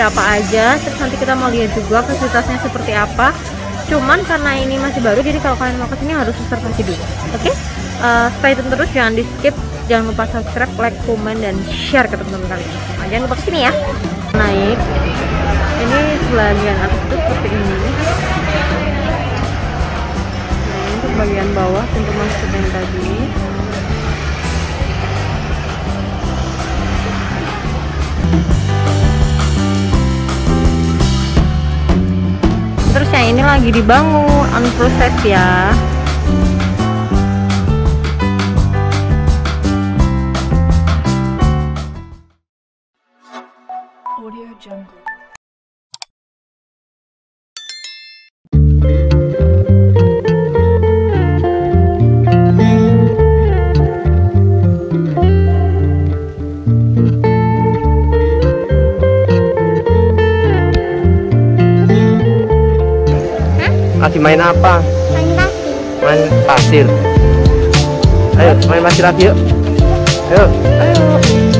ada apa aja. Terus nanti kita mau lihat juga fasilitasnya seperti apa. Cuman karena ini masih baru, jadi kalau kalian mau kesini harus observasi dulu. Oke? Stay tune terus, jangan di skip. Jangan lupa subscribe, like, komen, dan share ke teman-teman kalian. Nah, jangan lupa kesini ya. Naik. Ini bagian atas itu seperti ini. Nah, ini untuk bagian bawah pintu masuk yang tadi. Terus yang ini lagi dibangun, unprocess ya. Oreo Jungle. Lagi main apa? Main pasir. Main pasir. Ayo main pasir lagi yuk. Ayo.